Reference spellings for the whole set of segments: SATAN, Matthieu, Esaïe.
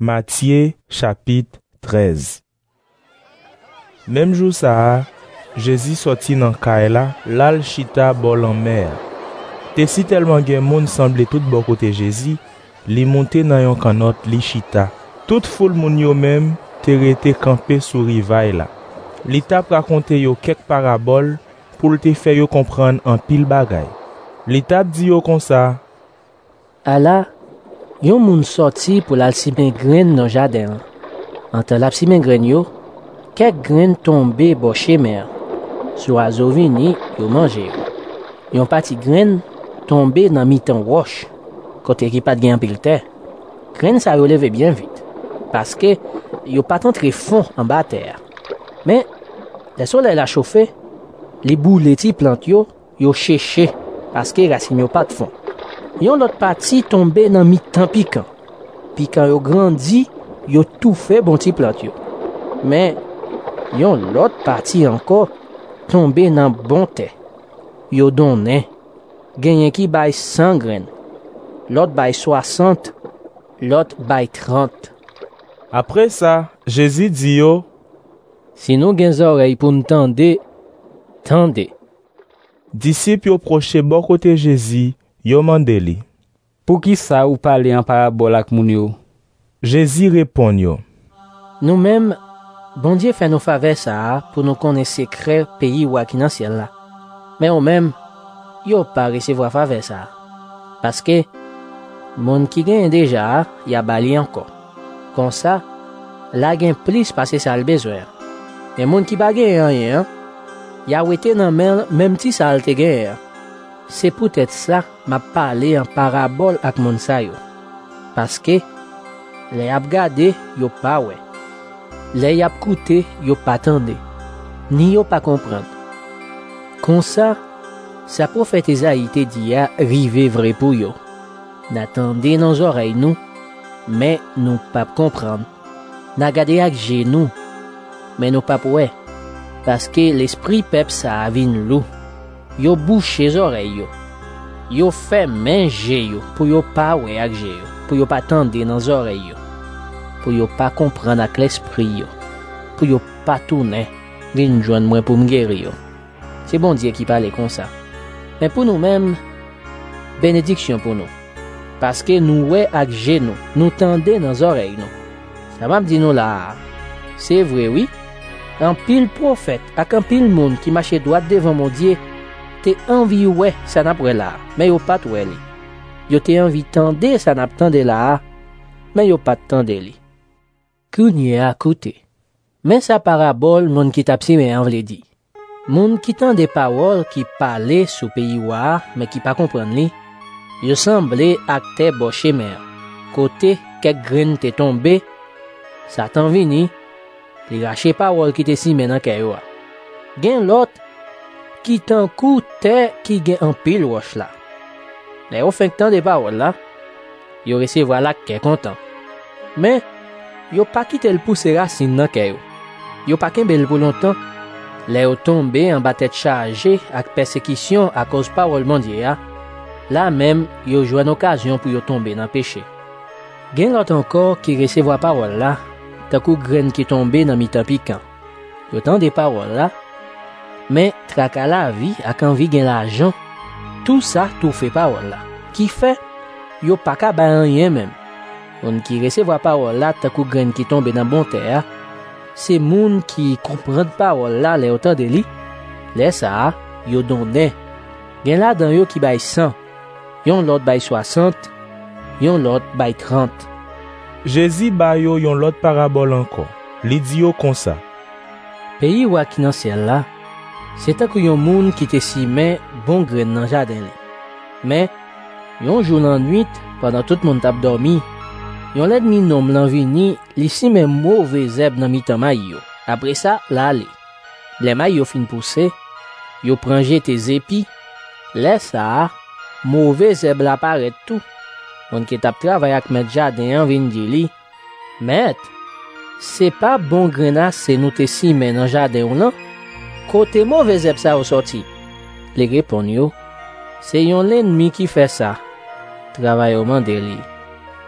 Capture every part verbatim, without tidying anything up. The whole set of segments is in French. Matthieu chapitre treize. Même jour ça, Jésus sortit dans Kaila, l'alchita bol en mer. Te si tellement gen moun semblé tout bon côté Jésus, li monté dans un canot li chita. Toute foule moun yo même te rete campé sur rivaille là. Li tap raconte yo quelques paraboles pour te faire yo comprendre en pile bagay. Li tap di yo comme ça: Ala, yon moun sorti pour l'alcimen graine dans jardin. Entre l'alcimen graine yo, quelques graines tombées bo chemer. Sur azo vini yo manger. Yon parti graine tombé dans mitan roche. Côté qui pas de gain pile terre. Graine ça relève bien vite parce que yo pas tant très fond en bas terre. Mais le soleil a chauffé, les boules les petits plantes yo yo séché parce que racine yo pas de fond. Yon l'autre partie tombé dans mitan piquant. Piquant yo grandi, yo tout fait bon petit plante yo. Mais yon l'autre partie encore tombé dans bon terre. Yo donné gagné qui baille cent graines, l'autre baille soixante, l'autre baille trente. Après ça, Jésus dit yo: Si nous gagnons des oreilles pour nous tendre, tendez. Disciples yo proche bon côté Jésus, yo mandé li: Pour qui ça ou parler en parabole avec moun yo? Jésus répond yo: Nous-mêmes, bon Dieu fait nos faveurs ça pour nous connaître secret pays ou qui dans ciel là. Mais au même, yo pas recevoir faveur ça. Parce que, monde qui gagne déjà, y a bali encore. Comme ça, la gagne plus parce que ça le besoin. Et monde qui pas gagne rien, y a ouété dans même, même si ça le gagne. C'est peut-être ça, m'a parlé en parabole avec monde ça yo. Parce que, les ap gade, yo pas ouais. Les ap coûté, yo pas tende. Ni yo pas comprendre. Comme ça, sa prophète Esaïe te dit à rive vrai pour yo. N'attendez nos oreilles nous, mais nous pas comprendre. N'a gardé avec genou, mais nous pas ouais, parce que l'esprit pep ça avine loup. Yo bouche les oreilles yo. Yo fait manger yo pour yo pas ouais avec yo, pour yo pas attendre nos oreilles yo, pour yo pas comprendre avec l'esprit yo, pour yo pas tourner, vinn joindre moi pour me guérir yo. C'est bon Dieu qui parle comme ça. Mais pour nous-mêmes, bénédiction pour nous. Parce que nous ouais avec genoux, nous tendez dans nos oreilles. Nous. Ça m'a dit nous là. C'est vrai, oui. Un pile prophète, avec un pile monde qui marchait droit devant mon Dieu, t'es envie ouais, ça n'a pas là. Mais y'a pas de ouais. Y'a t'es envie tendez, ça n'a pas tendez là. Mais y'a pas de tendez li. Kounye à côté. Mais sa parabole, monde qui t'a mais on vle dit. Moun qui tend des paroles qui parlaient sous pays ouah mais qui pas comprendre li, yo semblé acte boche mer. Côté quelques graines t'est tombé, Satan vini, li rache paroles qui t'est si maintenant kayo. Gen l'autre qui t'en coûtait qui gen en pile roche là. Mais au fin temps des paroles là, yo recevoir la qu'est content. Mais yo pas quitter le pousser racine nan kayo. Yo pas kembel pour longtemps. Les ont tombé en bas tête chargée avec persécution à cause parole mondiale. Là même, ils ont joué une occasion pour tomber dans le péché. Gen l'autre encore qui recevoir la parole là, tant que graine qui tombé dans mi-temps piquant. Ils ont des paroles là, mais traka la vie, avec envie gen l'argent, tout ça, tout fait parole là. Qui fait, ils n'ont pas qu'à rien même. On qui recevoir la parole là, tant que graine qui tombé dans bon terre. C'est moun qui comprend parole là les autant de li les ça yo donné gen là dans yo qui baille cent yon l'autre baille soixante yon l'autre baille trente. Jésus baille yo yon l'autre parabole encore li di yo comme ça: Pays wa qui nan ciel là c'est un yon moun qui te simen bon grain dans jardin li, mais yon jour nan nuit pendant tout moun t'a dormi, yon l'ennemi nom l'an vini, li si même mauvais zèb nan mitan mayo. Après ça, la li. Les mayo fin poussé, yo pran jete zépi, les ça, mauvais zèb la paret tout. On qui tap travay ak met jardin vin di li: Met, c'est pas bon grenat c'est nous te si men nan jardin ou nan, côté mauvais zèb ça au sorti. Les répond yo: C'est yon l'ennemi qui fait ça. Travail au mandé li.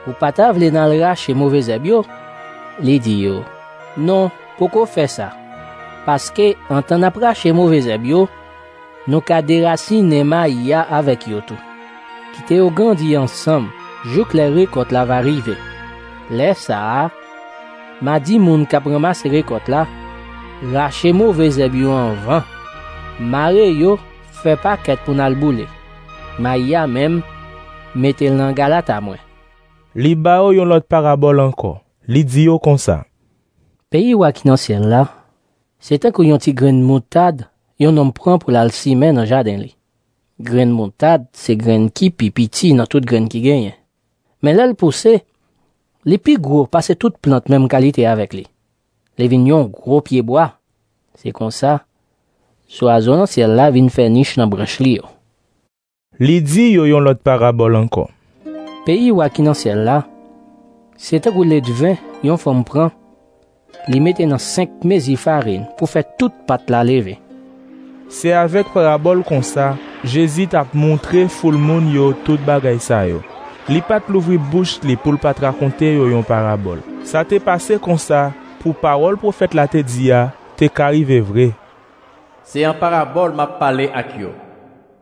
Ou pas t'avler dans le rache mauvais zèbio? Les diyo. Non, pourquoi faire ça? Parce que, en t'en approcher mauvais zèbio, nous ka déraciner maïa avec yo tout. Qui te au grandi ensemble, je clairer quand la va arriver. Les ça, m'a dit moun ka ramasse récolte là, rache mauvais zèbio en vain. Mare yo, fait pas quête pour n'al bouler. Maïa même, mettez-le dans Galate à moi. Li bao yon lot parabole encore. Li di yo comme ça. Pays wa ki nan ciel là, c'est un yon ti grain de montade, yon homme prend pour la semer dans jardin li. Grain de montade, c'est grain qui pi piti dans toute grain qui gagne. Mais là le pousser, les pi gros passe toute plante même qualité avec li. Les vignon gros pied bois. C'est comme ça. So a zone ciel là vinn faire niche dans branche li yo. Li di yo yon lot parabole encore. Pays ou qui dans ciel là, c'est un roulet de vin, yon femme prend, li mette dans cinq mesi farine pour faire toute pâte la lever. C'est avec parabole comme ça, Jésus t'a montré foule moun yo toute bagay sa yo. Li pat l'ouvrir bouche li pour pas raconter yo yon parabole. Ça t'est passé comme ça, pour parole prophète la te dit a, t'est arrivé vrai. C'est en parabole m'a parlé ak yo.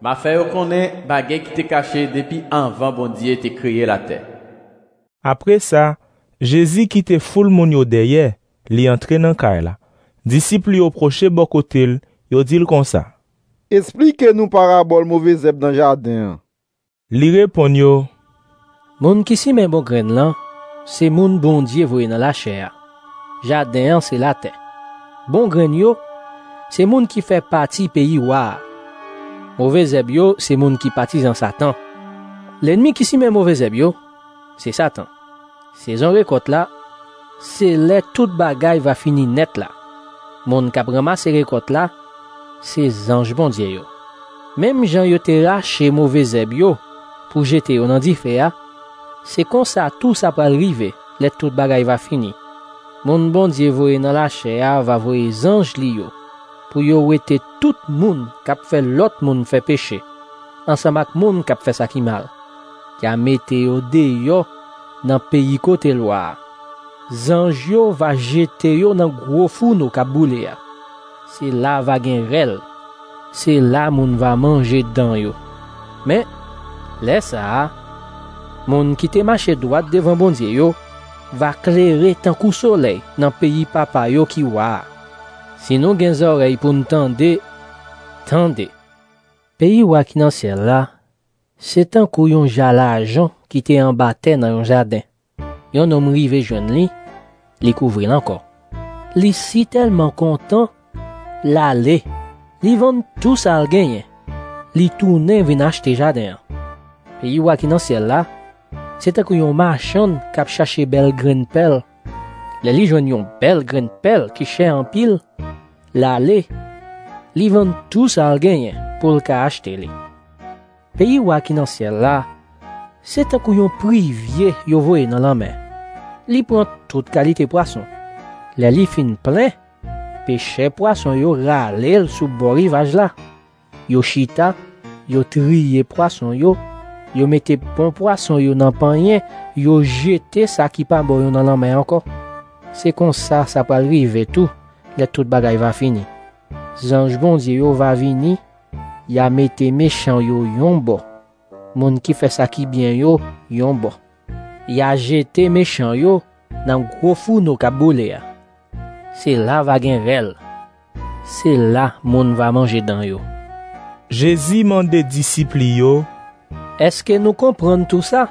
Ma fait connaît bagay qui t'est caché depuis avant bon Dieu t'est créé la terre. Après ça, Jésus quitte foule moun yo derrière, li entre dans kay la. Disciple yo proche bon côté, yo dit comme ça. Expliquez-nous parabole mauvais zèb dans jardin. Li répond yo, moun ki si men bon grain là, c'est moun bon Dieu voye dans la chair. Jardin c'est la terre. Bon grain yo, c'est moun qui fait partie pays wa. Mauvais zèb yo, c'est moun qui partisan Satan. L'ennemi qui s'y met mauvais zèb yo, c'est Satan. Saison récolte là, c'est là toute bagaille va finir net là. Moun qui ramasse récolte là, c'est ange bon Dieu yo. Même Jean yo te rache mauvais zèb yo pour jeter yo nan di fè a, c'est comme ça tout ça va arriver, là toute bagaille va finir. Moun bon Dieu voye dans la chair va voye ange li yo. Pour yo wete tout moun kap fait l'autre moun fait péché ensemble ak moun kap fait ça qui mal qui a mette yo deyo dans pays côté loir zanj yo va jeter yo dans gros fourneau kap boule c'est là va gen rel c'est là moun va manger dedans yo mais laisse ça moun qui te marche droite devant bon Dieu yo va clairer tant coup soleil dans pays papa yo ki wa. Si nous avons des oreilles pour nous tendre, tendez. Pays ou qui dans ciel là, c'est un couillon jalagent qui était en bâté dans un jardin. Yon homme rivé jeune li, li couvrir encore. Li si tellement content, l'aller, li vend tout ça le gagne. Li tourne vin acheter jardin. Pays ou qui dans ciel là, c'est un couillon marchand qui a cherché belle graine pelle. Les li jwenn yon belle graine pelle qui chère en pile. L'aller, li vend tout ça le gagne pour le cas acheter li. Pays ou qui dans ciel là, c'est un couillon privier yo voye dans la mer. Li prend toute qualité poisson. Les li fin plein, pêche poisson yo ralel sous bord rivage là. Yo chita, yo trier poisson yo, yo mette bon poisson yo dans panier, yo jete ça qui pas bon dans la mer encore. C'est comme ça, ça va arriver tout. Là, toute bagaille va finir. Zanj bon Dieu yo va venir. Ya mette méchant yo yon bo. Moun qui fait ça qui bien yo, yon bo. Ya jete méchant yo dans gros fourneau ka boule a. C'est là va gen rel. C'est là moun va manger dans yo. Jésus mande disciple yo, est-ce que nous comprenons tout ça?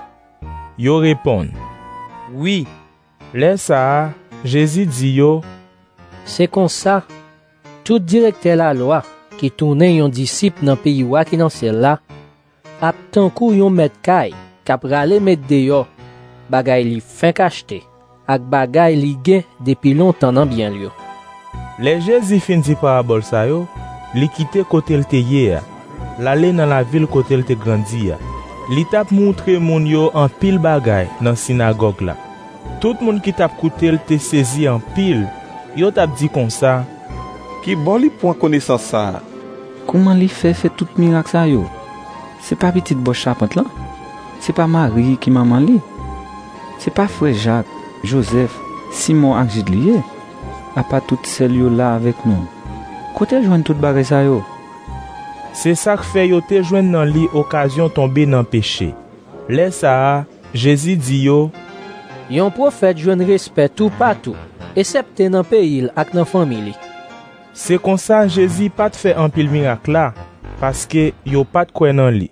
Yo répond, oui. Laisse ça. Jésus dit yo, c'est comme ça, tout directeur la loi qui tourne yon disciple dans pays ou qui dans ciel là, ap tankou yon met kay, k'ap rale met deyo, bagay li fin kachete, ak bagay li gen depuis longtemps dans bien lieu. Les Jésus fin di parabole sa yo, li kite kote l te ye, l'ale dans la ville kote l te grandi ya. Li tap montre moun yo en pile bagay dans synagogue là. Tout moun ki tap koute l te saisi en pile. Yo t'a dit comme ça, qui bon li point connaissance ça. Comment li fait fait tout miracle ça yo? C'est pas petite boche charpente là? C'est pas Marie qui maman li? Ce n'est pas frère Jacques, Joseph, Simon et Gidlier, à part toutes celles-là avec nous. Côté joindre tout bagay ça yo. C'est ça que fait yo te joindre dans li occasion tomber dans péché. Laisse ça, Jésus dit yo, yon prophète joindre respect tout partout, excepté dans pays ak dans famille. C'est comme ça Jésus pas fait un pile miracle là parce que yo pas de quoi dans li.